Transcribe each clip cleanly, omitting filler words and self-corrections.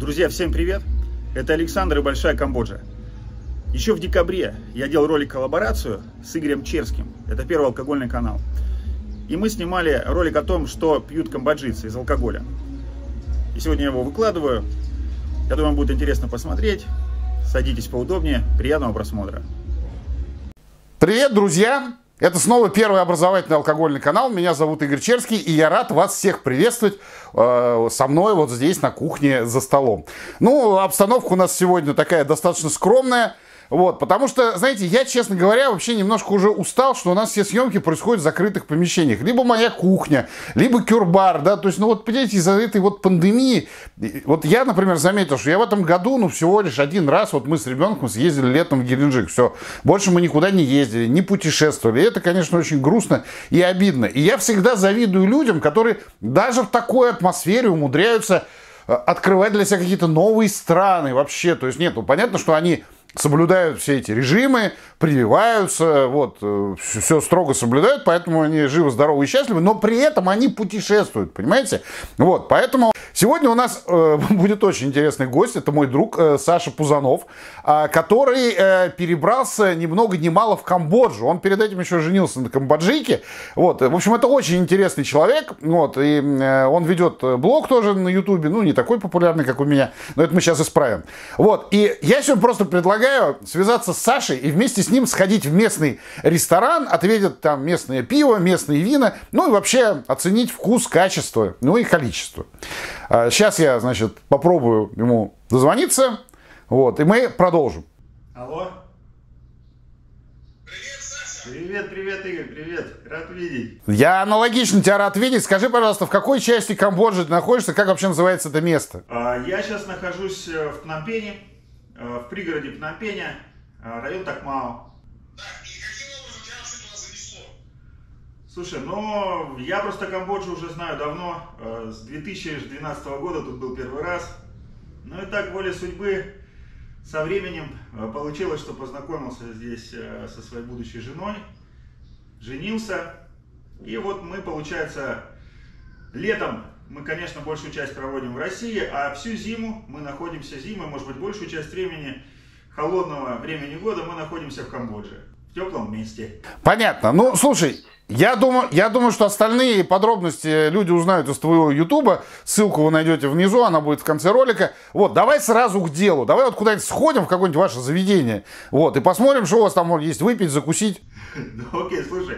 Друзья, всем привет! Это Александр и Большая Камбоджа. Еще в декабре я делал ролик-коллаборацию с Игорем Черским. Это первый алкогольный канал. И мы снимали ролик о том, что пьют камбоджийцы из алкоголя. И сегодня я его выкладываю. Я думаю, вам будет интересно посмотреть. Садитесь поудобнее. Приятного просмотра. Привет, друзья! Это снова первый образовательный алкогольный канал. Меня зовут Игорь Черский, и я рад вас всех приветствовать со мной вот здесь на кухне за столом. Ну, обстановка у нас сегодня такая достаточно скромная. Вот, потому что, знаете, я, честно говоря, вообще немножко уже устал, что у нас все съемки происходят в закрытых помещениях. Либо моя кухня, либо кюрбар, да, то есть, ну вот, понимаете, из-за этой вот пандемии, вот я, например, заметил, что я в этом году, ну, всего лишь один раз, вот мы с ребенком съездили летом в Геленджик, все, больше мы никуда не ездили, не путешествовали, и это, конечно, очень грустно и обидно. И я всегда завидую людям, которые даже в такой атмосфере умудряются открывать для себя какие-то новые страны вообще, то есть, нет, ну, понятно, что они соблюдают все эти режимы, прививаются, вот, все строго соблюдают, поэтому они живы, здоровы и счастливы, но при этом они путешествуют, понимаете? Вот, поэтому сегодня у нас будет очень интересный гость, это мой друг Саша Пузанов, который перебрался ни много ни мало в Камбоджу, он перед этим еще женился на камбоджийке, вот, в общем, это очень интересный человек, вот, и он ведет блог тоже на ютубе, ну, не такой популярный, как у меня, но это мы сейчас исправим, вот, и я сегодня просто предлагаю связаться с Сашей и вместе с ним сходить в местный ресторан, отведать там местное пиво, местные вина, ну и вообще оценить вкус, качество, ну и количество. Сейчас я, значит, попробую ему дозвониться, вот, и мы продолжим. Алло. Привет, Саша. Привет, привет, Игорь, привет. Рад видеть. Я аналогично тебя рад видеть. Скажи, пожалуйста, в какой части Камбоджи ты находишься, как вообще называется это место? Я сейчас нахожусь в Пномпене. В пригороде Пномпеня, район Такмао. Так, и каким образом тебя вообще туда занесло? Слушай, ну, я просто Камбоджу уже знаю давно. С 2012 года тут был первый раз. Ну и так, волей судьбы, со временем получилось, что познакомился здесь со своей будущей женой. Женился. И вот мы, получается, летом... Мы, конечно, большую часть проводим в России, а всю зиму мы находимся зимой, может быть, большую часть времени, холодного времени года, мы находимся в Камбодже, в теплом месте. Понятно. Ну, слушай, я думаю, что остальные подробности люди узнают из твоего ютуба. Ссылку вы найдете внизу, она будет в конце ролика. Вот, давай сразу к делу. Давай вот куда-нибудь сходим в какое-нибудь ваше заведение, вот, и посмотрим, что у вас там есть выпить, закусить. Окей, слушай.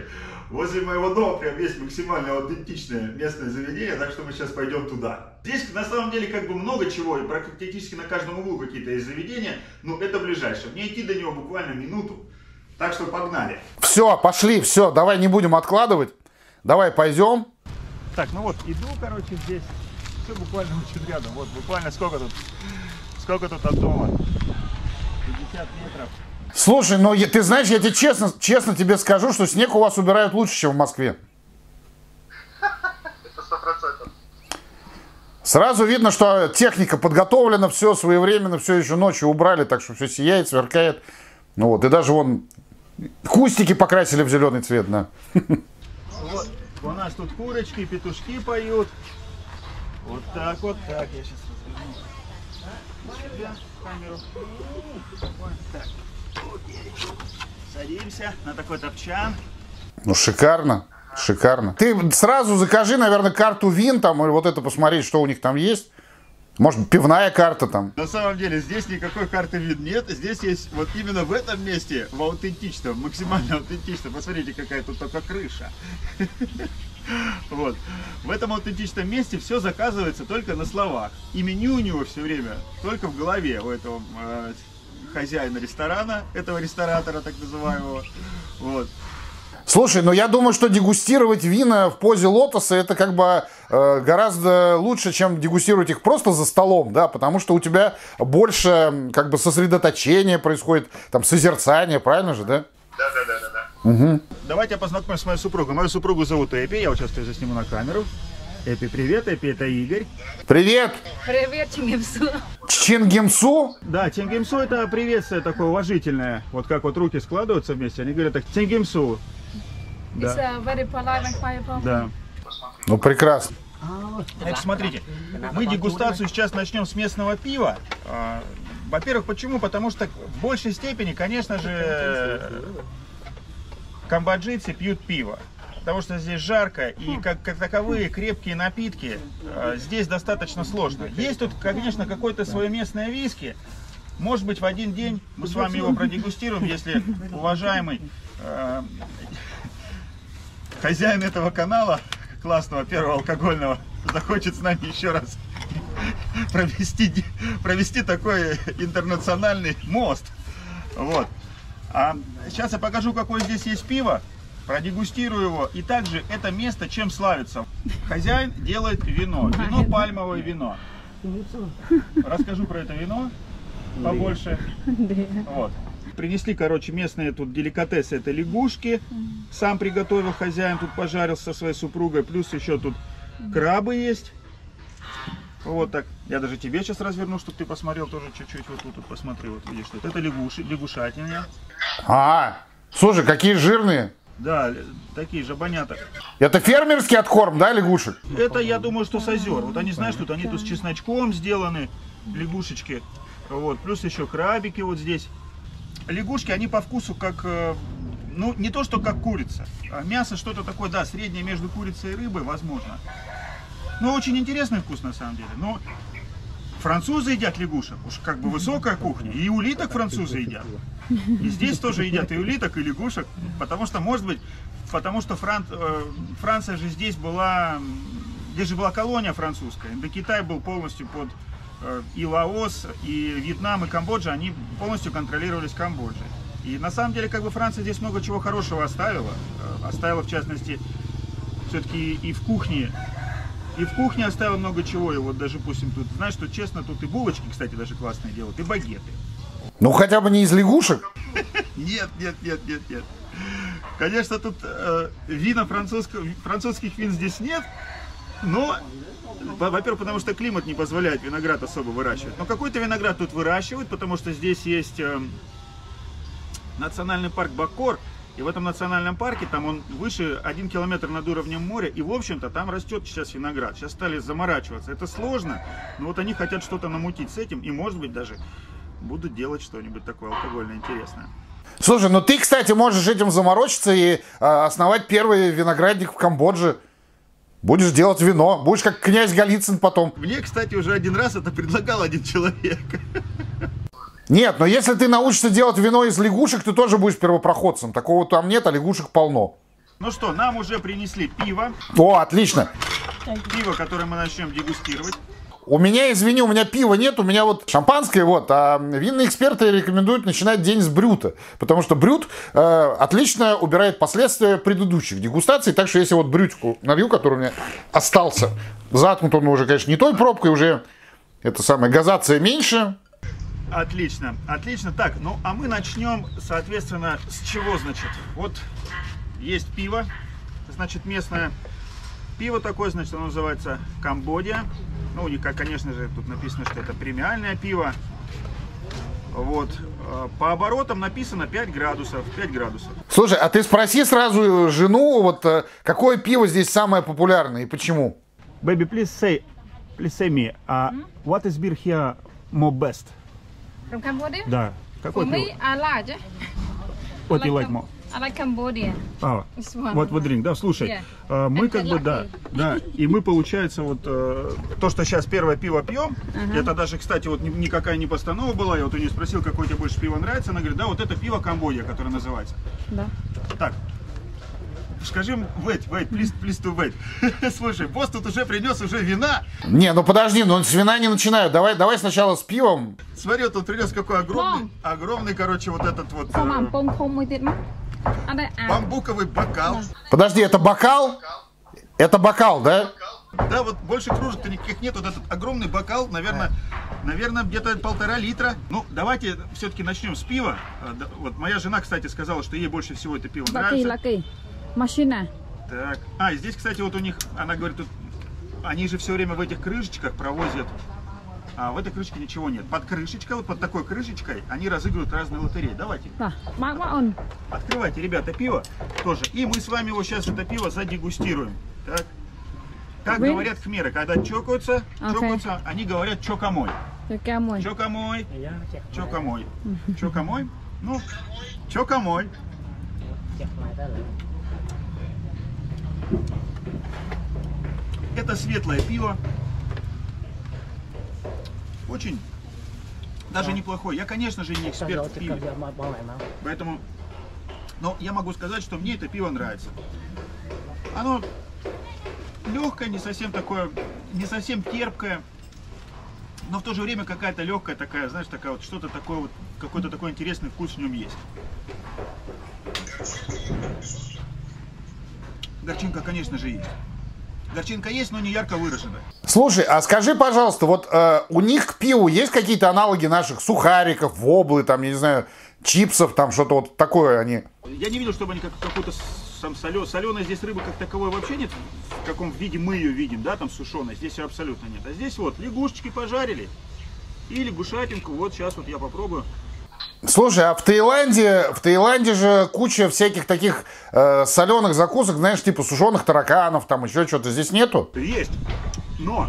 Возле моего дома прям есть максимально аутентичное местное заведение, так что мы сейчас пойдем туда. Здесь на самом деле как бы много чего, и практически на каждом углу какие-то есть заведения, но это ближайшее. Мне идти до него буквально минуту, так что погнали. Все, пошли, все, давай не будем откладывать, давай пойдем. Так, ну вот, иду, короче, здесь, все буквально очень рядом, вот буквально сколько тут от дома, 50 метров. Слушай, ну ты знаешь, я тебе честно тебе скажу, что снег у вас убирают лучше, чем в Москве. Это 100%. Сразу видно, что техника подготовлена, все своевременно, все еще ночью убрали, так что все сияет, сверкает. Ну вот, и даже вон кустики покрасили в зеленый цвет, да. Вот, у нас тут курочки, петушки поют. Вот так, я сейчас разверну. Камеру. Вот так. Садимся на такой топчан. Ну, шикарно, шикарно. Ты сразу закажи, наверное, карту вин там, и вот это посмотреть, что у них там есть. Может, пивная карта там. На самом деле, здесь никакой карты вин нет. Здесь есть вот именно в этом месте, в аутентичном, максимально аутентичном. Посмотрите, какая тут только крыша. Вот. В этом аутентичном месте все заказывается только на словах. И меню у него все время только в голове у этого... хозяина ресторана, этого ресторатора так называемого. Вот. Слушай, ну я думаю, что дегустировать вина в позе лотоса это как бы гораздо лучше, чем дегустировать их просто за столом, да, потому что у тебя больше как бы сосредоточения происходит, там созерцание, правильно же, да? Да. Угу. Давайте я познакомлюсь с моей супругой. Мою супругу зовут Эпи, я сейчас ее засниму на камеру. Эпи, привет. Эпи, это Игорь. Привет. Привет, Чингимсу. Чингимсу? Да, Чингимсу это приветствие такое уважительное. Вот как вот руки складываются вместе, они говорят так, Чингимсу. Да. Да. Ну, прекрасно. Значит, смотрите, мы дегустацию сейчас начнем с местного пива. Во-первых, почему? Потому что в большей степени, конечно же, камбоджийцы пьют пиво. Потому что здесь жарко, и как таковые крепкие напитки здесь достаточно сложно. Есть тут, конечно, какое-то свое местное виски. Может быть, в один день мы с вами его продегустируем, если уважаемый хозяин этого канала, классного первого алкогольного, захочет с нами еще раз провести такой интернациональный мост. Вот. А сейчас я покажу, какое здесь есть пиво, продегустирую его. И также это место чем славится. Хозяин делает вино. Вино, пальмовое вино. Расскажу про это вино побольше. Вот. Принесли, короче, местные тут деликатесы. Это лягушки. Сам приготовил хозяин, тут пожарил со своей супругой. Плюс еще тут крабы есть. Вот так. Я даже тебе сейчас разверну, чтобы ты посмотрел тоже чуть-чуть. Вот тут вот посмотри, вот видишь, что это лягушатина. Слушай, какие жирные. Да, такие же жабонята. Это фермерский откорм, да, лягушек? Это, я думаю, что с озер. Вот они, знаешь, тут они тут с чесночком сделаны, лягушечки. Вот, плюс еще крабики вот здесь. Лягушки, они по вкусу как, ну, не то, что как курица. А мясо что-то такое, да, среднее между курицей и рыбой, возможно. Но очень интересный вкус, на самом деле. Но французы едят лягушек, уж как бы высокая кухня. И улиток французы едят. И здесь тоже едят и улиток, и лягушек. Потому что, может быть, потому что Франция же здесь же была колония французская. Индокитай был полностью под... И Лаос, и Вьетнам, и Камбоджа, они полностью контролировались Камбоджей. И на самом деле, как бы, Франция здесь много чего хорошего оставила. Оставила, в частности, все-таки и в кухне. И в кухне оставила много чего. И вот даже, допустим, тут, знаешь, что честно, тут и булочки, кстати, даже классные делают, и багеты. Ну, хотя бы не из лягушек? Нет, нет, нет, нет, нет. Конечно, тут вина французских вин здесь нет, но... Во-первых, потому что климат не позволяет виноград особо выращивать. Но какой-то виноград тут выращивают, потому что здесь есть национальный парк Бакор. И в этом национальном парке, там он выше 1 километр над уровнем моря. И, в общем-то, там растет сейчас виноград. Сейчас стали заморачиваться. Это сложно, но вот они хотят что-то намутить с этим. И, может быть, даже будут делать что-нибудь такое алкогольное интересное. Слушай, ну ты, кстати, можешь этим заморочиться и основать первый виноградник в Камбодже. Будешь делать вино, будешь как князь Голицын потом. Мне, кстати, уже один раз это предлагал один человек. Нет, но если ты научишься делать вино из лягушек, ты тоже будешь первопроходцем. Такого там нет, а лягушек полно. Ну что, нам уже принесли пиво. О, отлично. Пиво, которое мы начнем дегустировать. У меня, извини, у меня пива нет, у меня вот шампанское, вот, а винные эксперты рекомендуют начинать день с брюта, потому что брют отлично убирает последствия предыдущих дегустаций, так что если вот брютику налью, который у меня остался, заткнут он уже, конечно, не той пробкой, уже это самое, газация меньше. Отлично, отлично, так, ну, а мы начнем, соответственно, с чего, значит, вот есть пиво, значит, местное пиво такое, значит, оно называется Камбоджа. Ну, конечно же, тут написано, что это премиальное пиво. Вот. По оборотам написано 5 градусов. 5 градусов. Слушай, а ты спроси сразу жену, вот какое пиво здесь самое популярное и почему? Baby, please say me, what is beer here more best? From Cambodia? Да. Какое пиво? I like. What you like more? I like Cambodia. Вот вы drink, да, слушай, мы как бы, да, и мы, получается, вот то, что сейчас первое пиво пьем, это даже, кстати, вот никакая не постанова была, я вот у нее спросил, какое тебе больше пиво нравится, она говорит, да, вот это пиво Камбоджа, которое называется. Да. Так, скажи, please to wait, слушай, босс тут уже принес вина. Не, ну подожди, ну с вина не начинаю, давай сначала с пивом. Смотри, вот тут принес какой огромный, короче, вот этот вот... Бамбуковый бокал. Подожди, это бокал? Это бокал, да? Да, вот больше кружек-то никаких нет. Вот этот огромный бокал, наверное, где-то 1,5 литра. Ну, давайте все-таки начнем с пива. Вот моя жена, кстати, сказала, что ей больше всего это пиво нравится. Лакей, машина. Так, и здесь, кстати, вот у них, она говорит, тут, они же все время в этих крышечках провозят. А в этой крышке ничего нет. Под крышечкой, вот под такой крышечкой, они разыгрывают разные лотереи. Давайте. Открывайте, ребята, пиво тоже. И мы с вами его сейчас, это пиво, задегустируем. Так. Как говорят хмеры, когда чокаются, они говорят чокамой. Чокамой. Чокамой. Чокамой. Чокамой. Ну, чокамой. Это светлое пиво. Очень даже неплохое. Я, конечно же, не эксперт в пиве. Поэтому, но я могу сказать, что мне это пиво нравится. Оно легкое, не совсем такое, не совсем терпкое, но в то же время какая-то легкая такая, знаешь, такая вот что-то такое вот, какой-то такой интересный вкус в нем есть. Горчинка, конечно же, есть. Горчинка есть, но не ярко выраженная. Слушай, а скажи, пожалуйста, вот у них к пиву есть какие-то аналоги наших сухариков, воблы, там, я не знаю, чипсов, там что-то вот такое они? Я не видел, чтобы они какую-то там соленой здесь рыбы как таковой вообще нет, в каком виде мы ее видим, да, там сушеной, здесь ее абсолютно нет. А здесь вот лягушечки пожарили и лягушатинку, вот сейчас вот я попробую. Слушай, а в Таиланде же куча всяких таких соленых закусок, знаешь, типа сушеных тараканов, там еще что-то здесь нету? Есть, но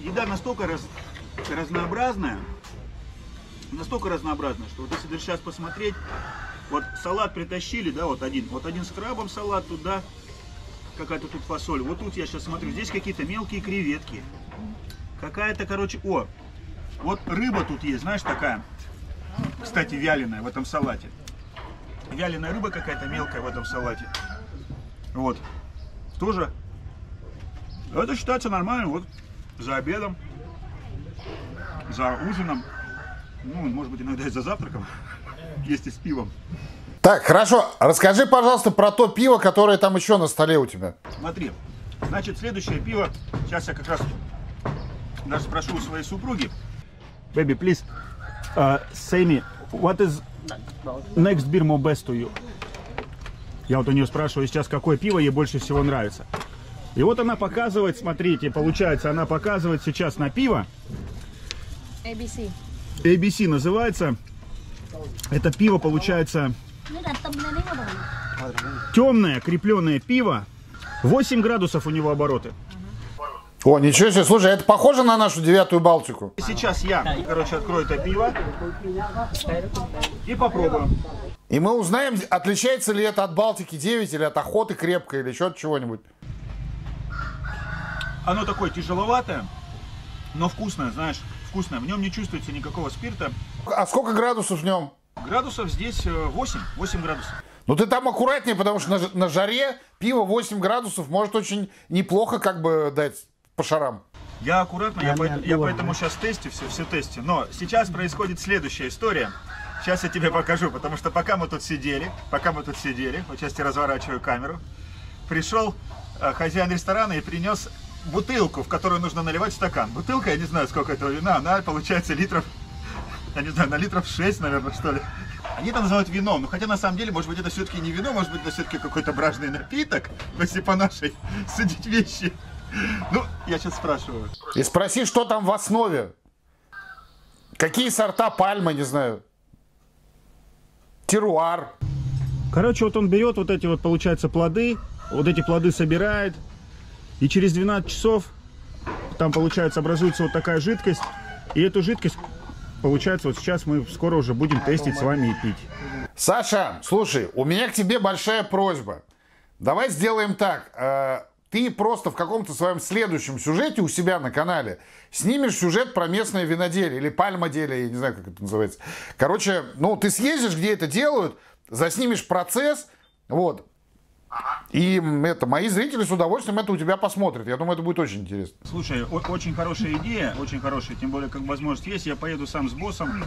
еда настолько разнообразная, что вот если даже сейчас посмотреть, вот салат притащили, да, вот один с крабом салат, туда какая-то тут фасоль, вот тут я сейчас смотрю, здесь какие-то мелкие креветки, какая-то, короче, о, вот рыба тут есть, знаешь, такая. Кстати, вяленая в этом салате. Вяленая рыба какая-то мелкая в этом салате. Вот. Тоже. Это считается нормально. Вот за обедом, за ужином. Ну, может быть, иногда и за завтраком. Вместе с пивом. Так, хорошо. Расскажи, пожалуйста, про то пиво, которое там еще на столе у тебя. Смотри. Значит, следующее пиво. Сейчас я как раз даже спрошу у своей супруги. Baby, please. Сэмми, what is next beer more best to you? Я вот у нее спрашиваю сейчас, какое пиво ей больше всего нравится. И вот она показывает, смотрите, получается, она показывает сейчас на пиво. ABC. ABC называется. Это пиво получается темное, крепленное пиво. 8 градусов у него обороты. О, ничего себе, слушай, это похоже на нашу девятую Балтику? Сейчас я, короче, открою это пиво и попробую. И мы узнаем, отличается ли это от Балтики 9 или от Охоты крепкой или еще от чего-нибудь. Оно такое тяжеловатое, но вкусное, знаешь, вкусное. В нем не чувствуется никакого спирта. А сколько градусов в нем? Градусов здесь 8 градусов. Ну ты там аккуратнее, потому что на жаре пиво 8 градусов может очень неплохо как бы дать. По шарам. Я аккуратно, я поэтому сейчас тестю, все тестю. Но сейчас происходит следующая история. Сейчас я тебе покажу, потому что пока мы тут сидели, вот сейчас я разворачиваю камеру, пришел хозяин ресторана и принес бутылку, в которую нужно наливать стакан. Бутылка, я не знаю, сколько этого вина, она получается литров, я не знаю, на литров 6, наверное, что ли. Они это называют вином, но хотя на самом деле, может быть, это все-таки не вино, может быть, это все-таки какой-то бражный напиток, если по нашей судить вещи. Ну, я сейчас спрашиваю. И спроси, что там в основе. Какие сорта пальмы, не знаю. Теруар. Короче, вот он берет вот эти вот, получается, плоды. Вот эти плоды собирает. И через 12 часов там, получается, образуется вот такая жидкость. И эту жидкость, получается, вот сейчас мы скоро уже будем тестить с вами и пить. Саша, слушай, у меня к тебе большая просьба. Давай сделаем так. Ты просто в каком-то своем следующем сюжете у себя на канале снимешь сюжет про местное виноделие или пальмоделие, я не знаю, как это называется. Короче, ну, ты съездишь, где это делают, заснимешь процесс, вот. И это, мои зрители с удовольствием это у тебя посмотрят. Я думаю, это будет очень интересно. Слушай, очень хорошая идея, очень хорошая, тем более, как возможность есть. Я поеду сам с боссом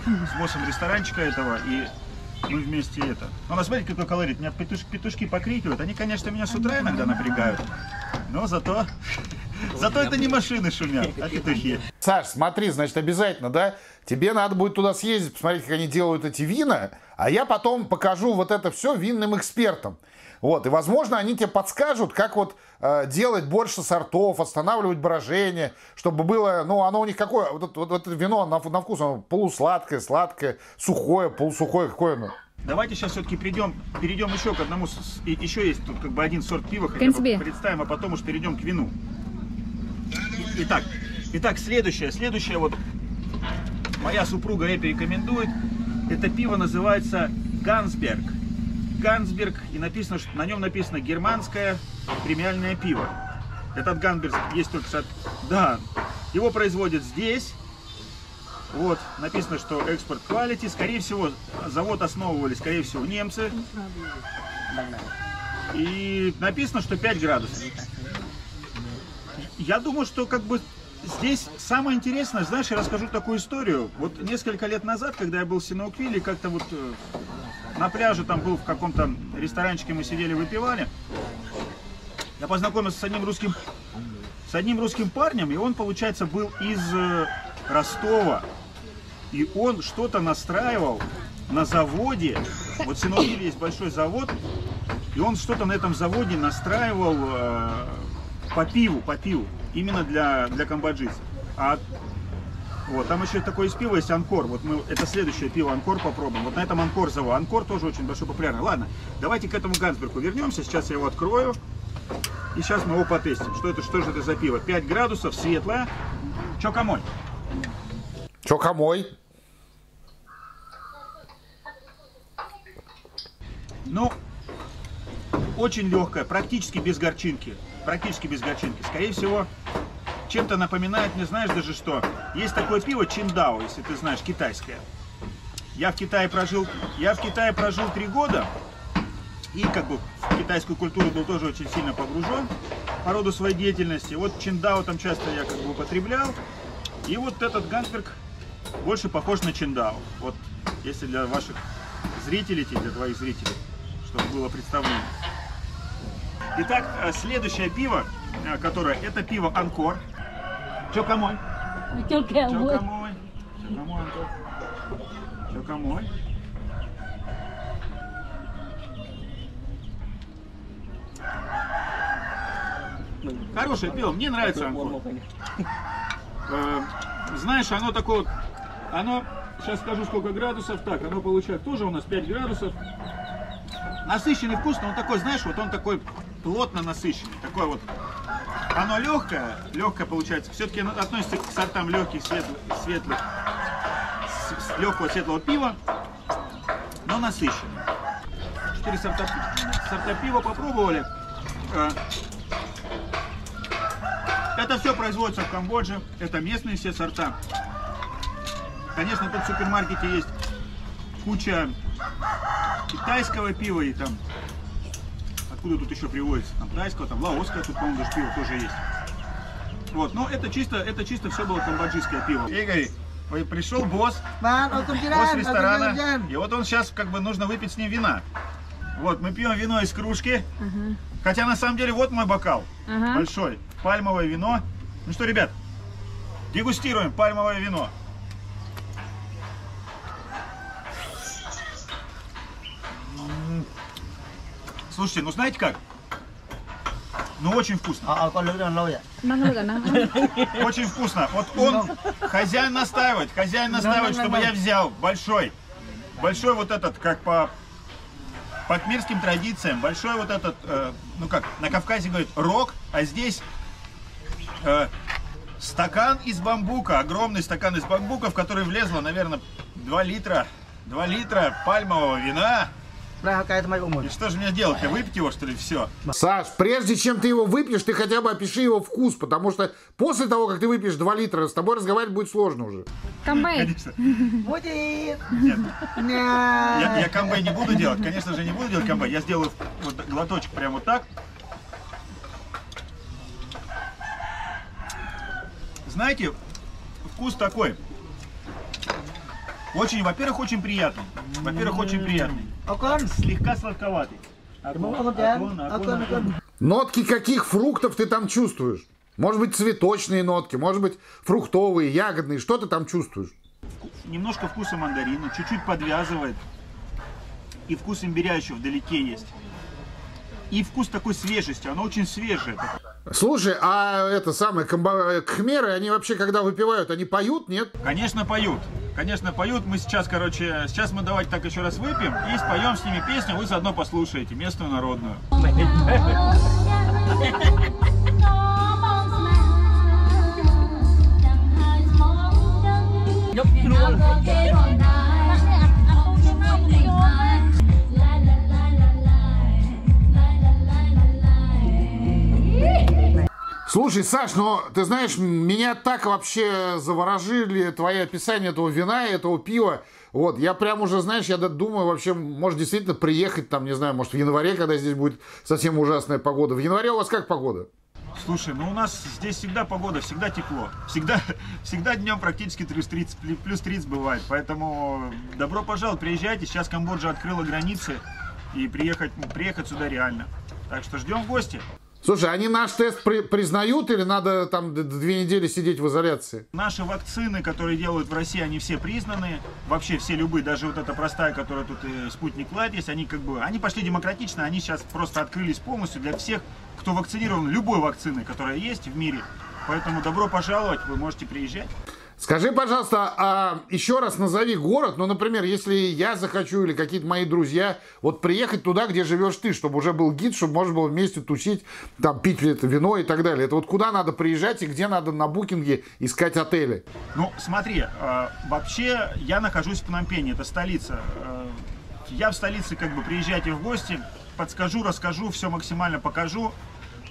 ресторанчика этого и... мы вместе это. Ну, смотрите, какой колорит. Меня петушки покрикивают. Они, конечно, меня с утра иногда напрягают. Но зато это не машины шумят, а петухи. Саш, смотри, значит, обязательно, да? Тебе надо будет туда съездить, посмотреть, как они делают эти вина. А я потом покажу вот это все винным экспертам. Вот. И, возможно, они тебе подскажут, как вот делать больше сортов, останавливать брожение, чтобы было, ну, оно у них какое, вот это вино на вкус, оно полусладкое, сладкое, сухое, полусухое, какое оно? Давайте сейчас все-таки перейдем еще к одному, еще есть тут как бы один сорт пива, хотя бы представим, а потом уж перейдем к вину. Итак, следующее вот моя супруга Эпи рекомендует. Это пиво называется Гансберг. Гансберг, и написано, что на нем написано германское премиальное пиво. Этот Гансберг есть только... Да, его производят здесь. Вот, написано, что экспорт quality. Скорее всего, завод основывали, скорее всего, немцы. И написано, что 5 градусов. Я думаю, что как бы здесь самое интересное, знаешь, я расскажу такую историю. Вот несколько лет назад, когда я был в Сиануквиле, как-то вот на пляже там был в каком-то ресторанчике, мы сидели, выпивали. Я познакомился с одним русским парнем, и он, получается, был из Ростова. И он что-то настраивал на заводе. Вот в Сиануквиле есть большой завод, и он что-то на этом заводе настраивал по пиву, именно для камбоджийцев. А вот, там еще такое из пива есть Анкор. Вот мы это следующее пиво Анкор попробуем. Вот на этом Анкор завод. Анкор тоже очень большой популярный. Ладно, давайте к этому Гансбергу вернемся. Сейчас я его открою. И сейчас мы его потестим. Что же это за пиво? 5 градусов, светлое. Чокомой. Ну, очень легкое, практически без горчинки. Скорее всего, чем-то напоминает, не знаешь даже что. Есть такое пиво Циндао, если ты знаешь, китайское. Я в Китае прожил 3 года. И как бы в китайскую культуру был тоже очень сильно погружен по роду своей деятельности. Вот Циндао там часто я как бы употреблял. И вот этот Гансберг больше похож на Циндао. Вот если для ваших зрителей, для твоих зрителей, чтобы было представление. Итак, следующее пиво, которое, это пиво Анкор. Чокомой. Хорошее пиво, мне нравится Анкор. Знаешь, оно такое, оно, сейчас скажу сколько градусов, так, оно получает тоже у нас 5 градусов. Насыщенный вкус, но он такой, знаешь, вот он такой плотно насыщенный, такой вот. Оно легкое получается, все-таки относится к сортам легких, светлых, легкого светлого пива, но насыщенное. 4 сорта пива попробовали. Это все производится в Камбодже, это местные все сорта. Конечно, тут в супермаркете есть куча китайского пива и там, откуда тут еще приводится, там тайского, там лаосское, тут, по-моему, даже пиво тоже есть. Вот, но это чисто все было камбоджийское пиво. Игорь, пришел босс ресторана, и вот он сейчас, как бы, нужно выпить с ним вина. Вот, мы пьем вино из кружки, хотя на самом деле вот мой бокал большой, пальмовое вино. Ну что, ребят, дегустируем пальмовое вино. Слушайте, ну знаете как? Ну очень вкусно. Очень вкусно. Вот он, хозяин настаивает, чтобы я взял большой вот этот, как по кхмерским традициям, большой вот этот, ну как, на Кавказе говорят, рог, а здесь стакан из бамбука, огромный стакан из бамбука, в который влезло, наверное, 2 литра пальмового вина. И что же мне делать-то? Выпить его, что ли, все? Саш, прежде чем ты его выпьешь, ты хотя бы опиши его вкус, потому что после того, как ты выпьешь 2 литра, с тобой разговаривать будет сложно уже. Камбэй. Конечно. Будет. Нет. Я камбэй не буду делать, конечно же, не буду делать камбэй. Я сделаю вот глоточек прям вот так. Знаете, вкус такой. Во-первых, очень приятный. Слегка сладковатый. Нотки каких фруктов ты там чувствуешь? Может быть, цветочные нотки, может быть, фруктовые, ягодные. Что ты там чувствуешь? Немножко вкуса мандарина, чуть-чуть подвязывает. И вкус имбиря еще вдалеке есть. И вкус такой свежести, оно очень свежее. Слушай, а это самое, кхмеры, они вообще, когда выпивают, они поют, нет? Конечно, поют. Мы сейчас, короче, мы давайте так еще раз выпьем и споем с ними песню, вы заодно послушаете местную народную. Слушай, Саш, ну, ты знаешь, меня так вообще заворожили твои описания этого вина и этого пива. Вот, я прям уже, знаешь, я думаю, вообще, может, действительно приехать там, не знаю, может, в январе, когда здесь будет совсем ужасная погода. В январе у вас как погода? Слушай, ну у нас здесь всегда погода, всегда тепло. Всегда днем практически плюс 30 бывает. Поэтому добро пожаловать, приезжайте. Сейчас Камбоджа открыла границы, и приехать сюда реально. Так что ждем в гости. Слушай, они наш тест признают или надо там 2 недели сидеть в изоляции? Наши вакцины, которые делают в России, они все признаны. Вообще все любые, даже вот эта простая, которая тут Спутник Лайт есть, они как бы, они пошли демократично, они сейчас просто открылись полностью для всех, кто вакцинирован любой вакциной, которая есть в мире. Поэтому добро пожаловать, вы можете приезжать. Скажи, пожалуйста, а еще раз назови город, ну, например, если я захочу или какие-то мои друзья, вот приехать туда, где живешь ты, чтобы уже был гид, чтобы можно было вместе тусить, там, пить это вино и так далее. Это вот куда надо приезжать и где надо на букинге искать отели? Ну, смотри, вообще я нахожусь в Пномпене, это столица. Я в столице, как бы, приезжайте в гости, подскажу, расскажу, все максимально покажу.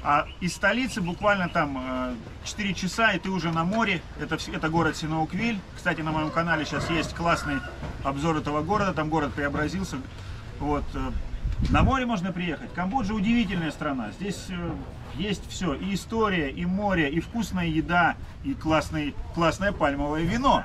А из столицы буквально там 4 часа, и ты уже на море. Это город Сиануквиль. Кстати, на моем канале сейчас есть классный обзор этого города. Там город преобразился. Вот. На море можно приехать. Камбоджа удивительная страна. Здесь есть все. И история, и море, и вкусная еда, и классное пальмовое вино.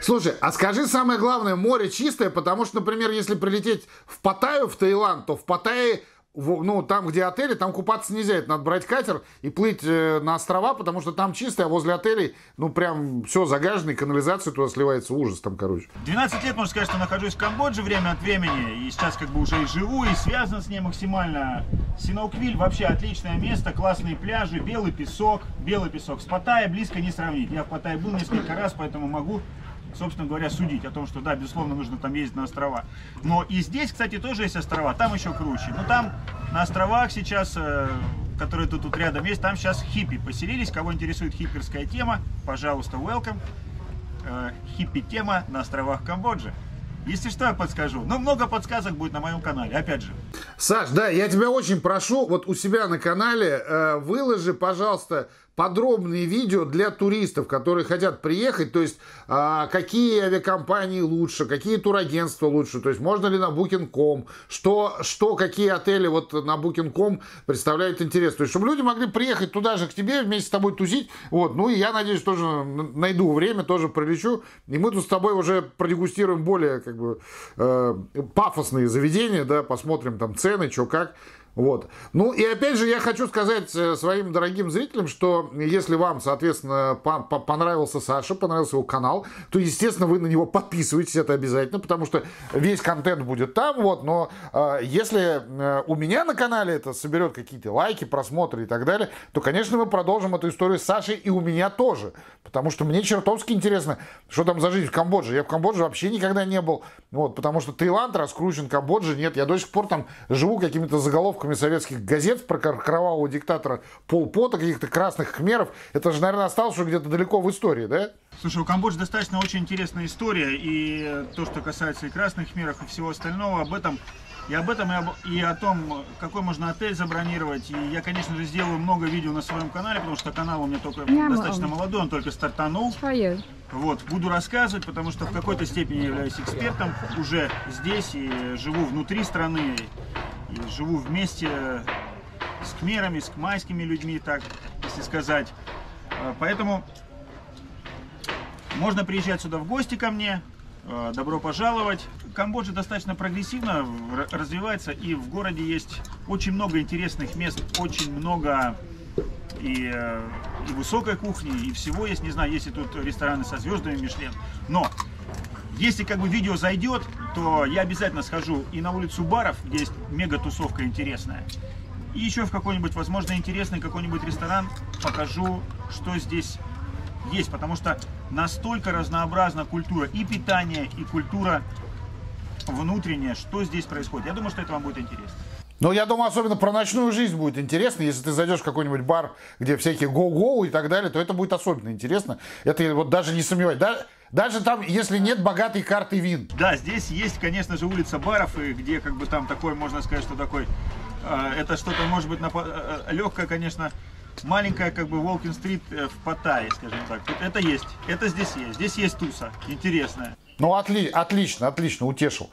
Слушай, а скажи самое главное, море чистое? Потому что, например, если прилететь в Паттайю, в Таиланд, то в Паттайе, ну, там, где отели, там купаться нельзя. Это надо брать катер и плыть на острова, потому что там чисто, а возле отелей, ну, прям все загажено, и канализация туда сливается, ужас там, короче. 12 лет, можно сказать, что нахожусь в Камбодже время от времени, и сейчас как бы уже и живу, и связан с ней максимально. Сиануквиль вообще отличное место, классные пляжи, белый песок. С Паттайей близко не сравнить. Я в Паттайе был несколько раз, поэтому могу, собственно говоря, судить о том, что да, безусловно, нужно там ездить на острова. Но и здесь, кстати, тоже есть острова, там еще круче. Но там на островах сейчас, которые тут рядом есть, там сейчас хиппи поселились. Кого интересует хипперская тема, пожалуйста, welcome. Хиппи-тема на островах Камбоджи. Если что, я подскажу. Но много подсказок будет на моем канале, опять же. Саш, да, я тебя очень прошу, вот у себя на канале выложи, пожалуйста, подробные видео для туристов, которые хотят приехать, то есть какие авиакомпании лучше, какие турагентства лучше, то есть можно ли на Booking.com, какие отели вот на Booking.com представляют интерес, то есть чтобы люди могли приехать туда же к тебе, вместе с тобой тусить, вот, ну и я надеюсь, тоже найду время, тоже прилечу, и мы тут с тобой уже продегустируем более, как бы, пафосные заведения, да, посмотрим там цены, что как. Вот. Ну и опять же я хочу сказать своим дорогим зрителям, что если вам, соответственно, понравился Саша, понравился его канал, то, естественно, вы на него подписываетесь, это обязательно, потому что весь контент будет там, вот, но если у меня на канале это соберет какие-то лайки, просмотры и так далее, то, конечно, мы продолжим эту историю с Сашей и у меня тоже, потому что мне чертовски интересно, что там за жизнь в Камбодже. Я в Камбодже вообще никогда не был, вот, потому что Таиланд раскручен, Камбоджа нет, я до сих пор там живу какими-то заголовками советских газет про кровавого диктатора Пол Пота, каких-то красных хмеров. Это же, наверное, осталось уже где-то далеко в истории, да? Слушай, у Камбоджи достаточно очень интересная история, и то, что касается и красных хмеров, и всего остального, и о том, какой можно отель забронировать. И я, конечно же, сделаю много видео на своем канале, потому что канал у меня только достаточно молодой, он только стартанул. Вот, буду рассказывать, потому что в какой-то степени являюсь экспертом уже здесь и живу внутри страны. И живу вместе с кхмерами, с майскими людьми, так если сказать. Поэтому можно приезжать сюда в гости ко мне. Добро пожаловать. Камбоджа достаточно прогрессивно развивается, и в городе есть очень много интересных мест, очень много и высокой кухни, и всего есть. Не знаю, есть и тут рестораны со звездами Мишлен. Но если, как бы, видео зайдет, то я обязательно схожу и на улицу баров, где есть мега-тусовка интересная, и еще в какой-нибудь, возможно, интересный какой-нибудь ресторан покажу, что здесь есть, потому что настолько разнообразна культура и питания, и культура внутренняя, что здесь происходит. Я думаю, что это вам будет интересно. Ну, я думаю, особенно про ночную жизнь будет интересно. Если ты зайдешь в какой-нибудь бар, где всякие го-го и так далее, то это будет особенно интересно. Это вот даже не сомневаюсь. Даже там, если нет богатой карты вин. Да, здесь есть, конечно же, улица баров, и где как бы там такой, можно сказать, что такой... это что-то, может быть, легкое, конечно, маленькая, как бы, Волкин-стрит в Паттайе, скажем так. Это есть, это здесь есть. Здесь есть туса интересная. Ну, отлично, утешил.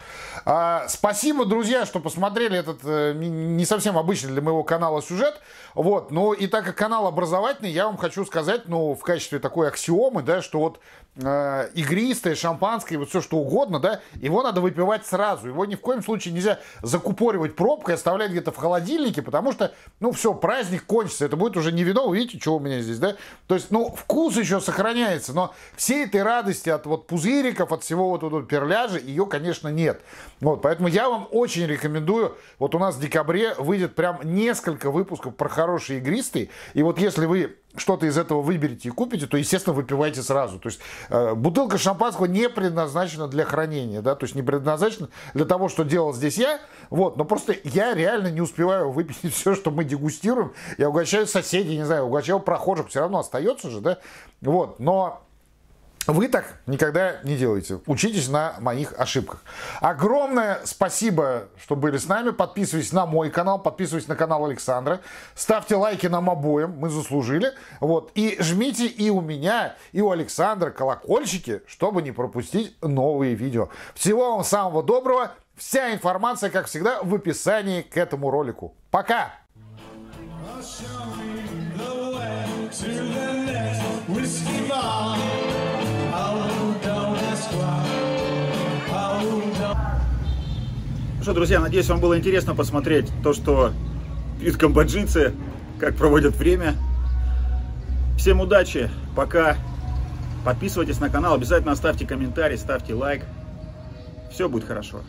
Спасибо, друзья, что посмотрели этот не совсем обычный для моего канала сюжет. Вот, ну, и так как канал образовательный, я вам хочу сказать, ну, в качестве такой аксиомы, да, что вот игристое, шампанское, вот все что угодно, да, его надо выпивать сразу. Его ни в коем случае нельзя закупоривать пробкой, оставлять где-то в холодильнике, потому что, ну, все, праздник кончится, это будет уже не вино, вы видите, что у меня здесь, да. То есть, ну, вкус еще сохраняется, но всей этой радости от вот пузыриков, от всего вот этого перляжа, ее, конечно, нет. Вот, поэтому я вам очень рекомендую, вот у нас в декабре выйдет прям несколько выпусков про хорошие игристые, и вот если вы что-то из этого выберете и купите, то, естественно, выпивайте сразу. То есть бутылка шампанского не предназначена для хранения, да, то есть не предназначена для того, что делал здесь я, вот, но просто я реально не успеваю выпить все, что мы дегустируем, я угощаю соседей, не знаю, угощаю прохожих, все равно остается же, да, вот, но... Вы так никогда не делаете. Учитесь на моих ошибках. Огромное спасибо, что были с нами. Подписывайтесь на мой канал, подписывайтесь на канал Александра. Ставьте лайки нам обоим, мы заслужили. Вот. И жмите и у меня, и у Александра колокольчики, чтобы не пропустить новые видео. Всего вам самого доброго. Вся информация, как всегда, в описании к этому ролику. Пока! Ну что, друзья, надеюсь, вам было интересно посмотреть то, что пьют камбоджийцы, как проводят время. Всем удачи, пока. Подписывайтесь на канал, обязательно оставьте комментарий, ставьте лайк. Все будет хорошо.